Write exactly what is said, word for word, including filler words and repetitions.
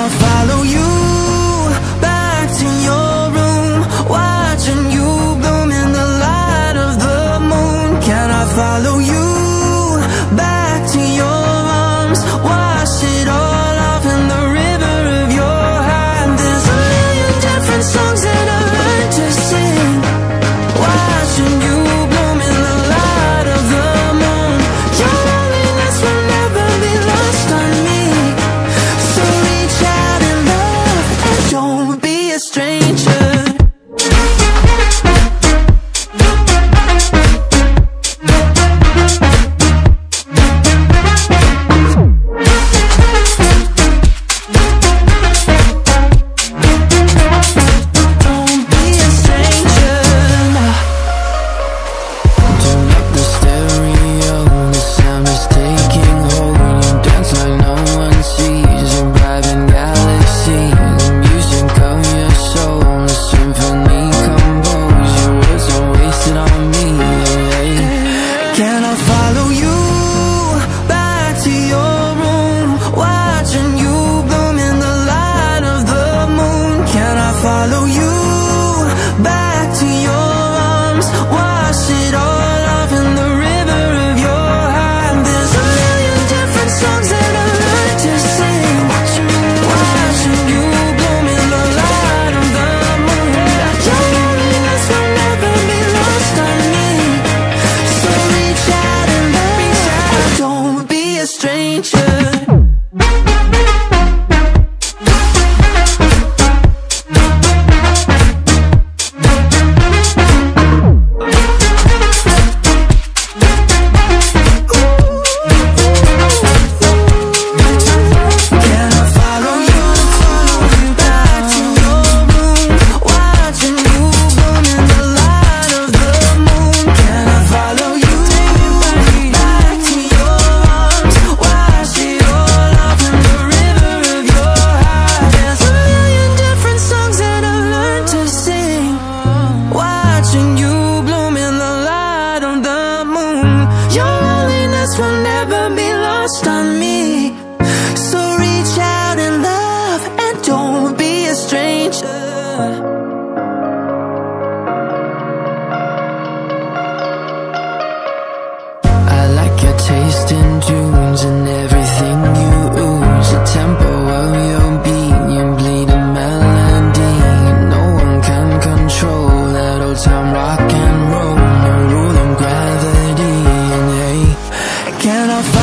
And I'll follow you back to your room, watching you bloom in the light of the moon. Can I follow you back to your arms, wash it all off in the river of your heart? There's a million different songs that I learned to sing, watching you bloom in the light of the moon. Your loneliness will never be lost on me, so reach out in love and don't be a stranger. Follow you back to your arms, wash it all off in the river of your heart. There's a million different songs that I learned to sing, watching you bloom in the light of the moon. Your loneliness will never be lost on me, so reach out and love, don't be a stranger. Will never be lost on me, so reach out in love and don't be a stranger. Can I